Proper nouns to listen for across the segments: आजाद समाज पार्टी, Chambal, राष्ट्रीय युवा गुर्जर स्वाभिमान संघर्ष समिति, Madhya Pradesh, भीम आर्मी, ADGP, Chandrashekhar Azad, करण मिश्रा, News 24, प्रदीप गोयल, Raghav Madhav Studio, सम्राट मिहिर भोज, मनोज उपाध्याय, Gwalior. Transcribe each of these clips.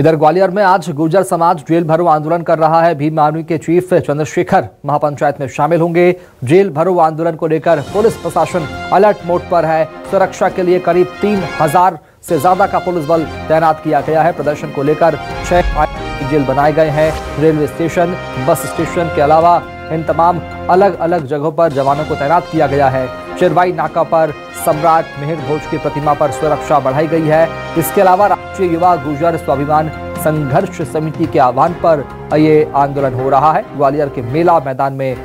इधर ग्वालियर में आज गुर्जर समाज जेल भरो आंदोलन कर रहा है। भीम आर्मी के चीफ चंद्रशेखर महापंचायत में शामिल होंगे। जेल भरो आंदोलन को लेकर पुलिस प्रशासन अलर्ट मोड पर है। सुरक्षा के लिए करीब 3000 से ज्यादा का पुलिस बल तैनात किया गया है। प्रदर्शन को लेकर 6 जेल बनाए गए हैं। रेलवे स्टेशन, बस स्टेशन के अलावा इन तमाम अलग अलग जगहों पर जवानों को तैनात किया गया है। चिरवाई नाका पर सम्राट मिहिर भोज की प्रतिमा पर सुरक्षा बढ़ाई गई है। इसके अलावा राष्ट्रीय युवा गुर्जर स्वाभिमान संघर्ष समिति के आह्वान पर ये आंदोलन हो रहा है। ग्वालियर के मेला मैदान में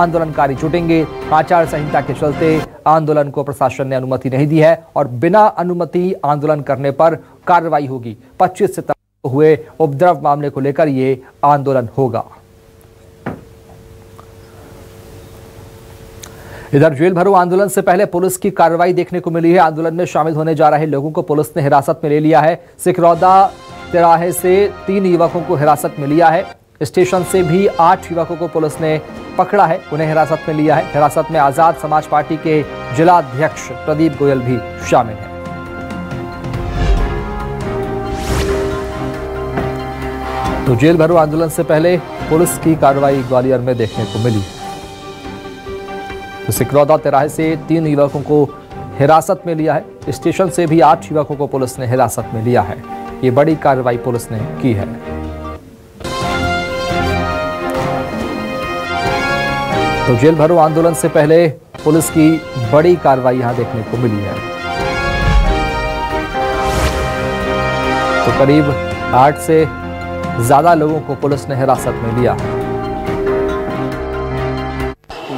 आंदोलनकारी जुटेंगे। आचार संहिता के चलते आंदोलन को प्रशासन ने अनुमति नहीं दी है और बिना अनुमति आंदोलन करने पर कार्रवाई होगी। 25 सितंबर को हुए उपद्रव मामले को लेकर ये आंदोलन होगा। इधर जेल भरो आंदोलन से पहले पुलिस की कार्रवाई देखने को मिली है। आंदोलन में शामिल होने जा रहे लोगों को पुलिस ने हिरासत में ले लिया है। सिकरौदा तिराहे से 3 युवकों को हिरासत में लिया है। स्टेशन से भी 8 युवकों को पुलिस ने पकड़ा है, उन्हें हिरासत में लिया है। हिरासत में आजाद समाज पार्टी के जिलाध्यक्ष प्रदीप गोयल भी शामिल है। तो जेल भरो आंदोलन से पहले पुलिस की कार्रवाई ग्वालियर में देखने को मिली। सिकरौदा तिराहे से 3 युवकों को हिरासत में लिया है। स्टेशन से भी 8 युवकों को पुलिस ने हिरासत में लिया है। ये बड़ी कार्रवाई पुलिस ने की है। तो जेल भरो आंदोलन से पहले पुलिस की बड़ी कार्रवाई यहां देखने को मिली है। तो करीब 8 से ज्यादा लोगों को पुलिस ने हिरासत में लिया है।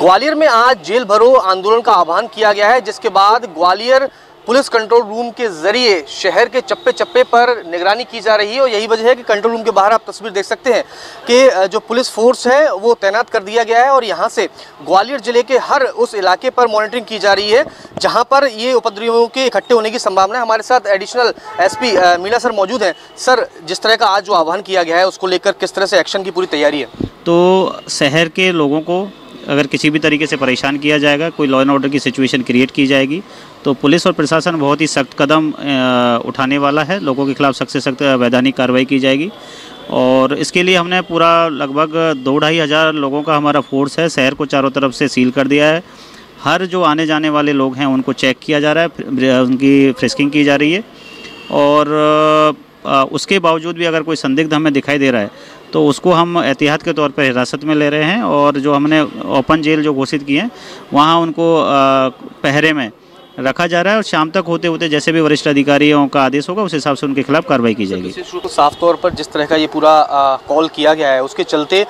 ग्वालियर में आज जेल भरो आंदोलन का आह्वान किया गया है, जिसके बाद ग्वालियर पुलिस कंट्रोल रूम के जरिए शहर के चप्पे चप्पे पर निगरानी की जा रही है और यही वजह है कि कंट्रोल रूम के बाहर आप तस्वीर देख सकते हैं कि जो पुलिस फोर्स है वो तैनात कर दिया गया है और यहाँ से ग्वालियर जिले के हर उस इलाके पर मॉनिटरिंग की जा रही है जहाँ पर ये उपद्रवियों के इकट्ठे होने की संभावना है। हमारे साथ एडिशनल SP मीणा सर मौजूद हैं। सर, जिस तरह का आज जो आह्वान किया गया है उसको लेकर किस तरह से एक्शन की पूरी तैयारी है? तो शहर के लोगों को अगर किसी भी तरीके से परेशान किया जाएगा, कोई लॉ एंड ऑर्डर की सिचुएशन क्रिएट की जाएगी, तो पुलिस और प्रशासन बहुत ही सख्त कदम उठाने वाला है। लोगों के खिलाफ सख्त से सख्त वैधानिक कार्रवाई की जाएगी और इसके लिए हमने पूरा लगभग 2500 लोगों का हमारा फोर्स है। शहर को चारों तरफ से सील कर दिया है। हर जो आने जाने वाले लोग हैं उनको चेक किया जा रहा है, उनकी फ्रिस्किंग की जा रही है और उसके बावजूद भी अगर कोई संदिग्ध हमें दिखाई दे रहा है तो उसको हम एहतियात के तौर पर हिरासत में ले रहे हैं और जो हमने ओपन जेल जो घोषित किए हैं वहाँ उनको पहरे में रखा जा रहा है और शाम तक होते होते जैसे भी वरिष्ठ अधिकारियों का आदेश होगा उस हिसाब से उनके खिलाफ कार्रवाई की जाएगी। तो साफ तौर पर जिस तरह का ये पूरा कॉल किया गया है उसके चलते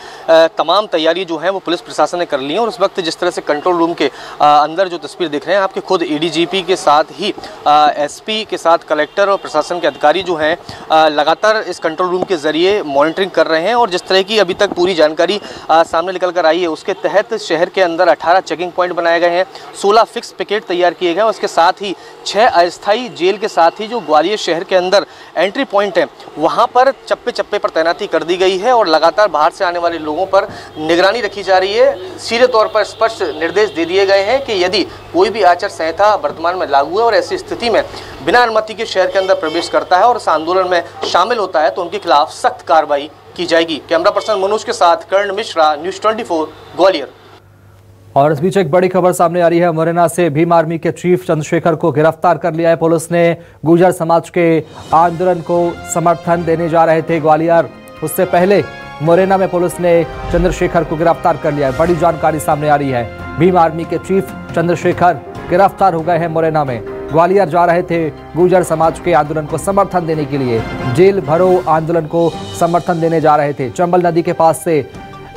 तमाम तैयारी जो है वो पुलिस प्रशासन ने कर ली है और उस वक्त जिस तरह से कंट्रोल रूम के अंदर जो तस्वीर देख रहे हैं आपके, खुद ADGP के साथ ही SP के साथ कलेक्टर और प्रशासन के अधिकारी जो हैं लगातार इस कंट्रोल रूम के जरिए मॉनिटरिंग कर रहे हैं और जिस तरह की अभी तक पूरी जानकारी सामने निकल कर आई है उसके तहत शहर के अंदर 18 चेकिंग पॉइंट बनाए गए हैं, 16 फिक्स पिकेट तैयार किए गए, उसके साथ ही 6 अस्थायी जेल के साथ ही जो ग्वालियर शहर के अंदर एंट्री पॉइंट है वहां पर चप्पे चप्पे पर तैनाती कर दी गई है और लगातार बाहर से आने वाले लोगों पर निगरानी रखी जा रही है। सीधे तौर पर स्पष्ट निर्देश दे दिए गए हैं कि यदि कोई भी आचार संहिता वर्तमान में लागू है और ऐसी स्थिति में बिना अनुमति के शहर के अंदर प्रवेश करता है और इस आंदोलन में शामिल होता है तो उनके खिलाफ सख्त कार्रवाई की जाएगी। कैमरा पर्सन मनोज के साथ करण मिश्रा, News 24 ग्वालियर। और इस बीच एक बड़ी खबर सामने आ रही है। मोरेना से भीम आर्मी के चीफ चंद्रशेखर को गिरफ्तार कर लिया है पुलिस ने। गुर्जर समाज के आंदोलन को समर्थन देने जा रहे थे ग्वालियर, उससे पहले मोरेना में पुलिस ने चंद्रशेखर को गिरफ्तार कर लिया है। बड़ी जानकारी सामने आ रही है। भीम आर्मी के चीफ चंद्रशेखर गिरफ्तार हो गए हैं मोरेना में। ग्वालियर जा रहे थे गुर्जर समाज के आंदोलन को समर्थन देने के लिए, जेल भरो आंदोलन को समर्थन देने जा रहे थे। चंबल नदी के पास से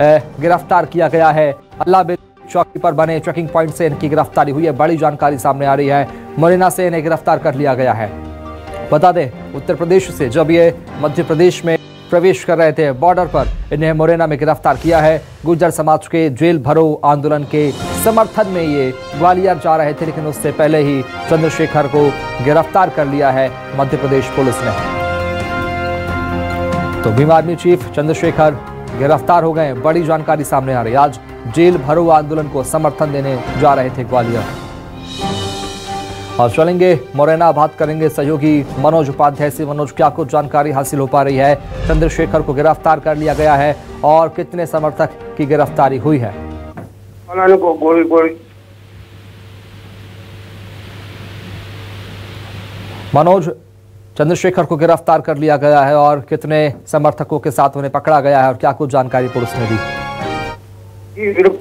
गिरफ्तार किया गया है। अल्लाह चौकी पर बने चेकिंग पॉइंट से इनकी गिरफ्तारी हुई है। बड़ी जानकारी सामने आ रही है। मोरेना से इन्हें गिरफ्तार कर लिया गया है। बता दें, उत्तर प्रदेश से जब ये मध्य प्रदेश में प्रवेश कर रहे थे बॉर्डर पर, इन्हें मोरेना में गिरफ्तार किया है। गुर्जर समाज के जेल भरो आंदोलन के समर्थन में ये ग्वालियर जा रहे थे, लेकिन उससे पहले ही चंद्रशेखर को गिरफ्तार कर लिया है मध्य प्रदेश पुलिस ने। तो भीम आर्मी चीफ चंद्रशेखर गिरफ्तार हो गए। बड़ी जानकारी सामने आ रही है। आज जेल भरो आंदोलन को समर्थन देने जा रहे थे ग्वालियर। और चलेंगे मोरेना, बात करेंगे सहयोगी मनोज उपाध्याय से। मनोज, क्या कुछ जानकारी हासिल हो पा रही है? चंद्रशेखर को गिरफ्तार कर लिया गया है और कितने समर्थक की गिरफ्तारी हुई है? मनोज, चंद्रशेखर को गिरफ्तार कर लिया गया है और कितने समर्थकों के साथ उन्हें पकड़ा गया है और क्या कुछ जानकारी पुलिस ने दी?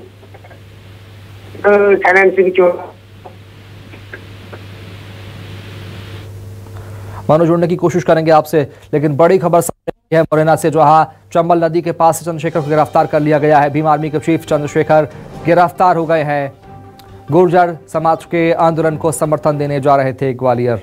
मनोज, जुड़ने की कोशिश करेंगे आपसे, लेकिन बड़ी खबर सामने है मोरेना से, जहां चंबल नदी के पास से चंद्रशेखर को गिरफ्तार कर लिया गया है। भीम आर्मी के चीफ चंद्रशेखर गिरफ्तार हो गए हैं। गुर्जर समाज के आंदोलन को समर्थन देने जा रहे थे ग्वालियर।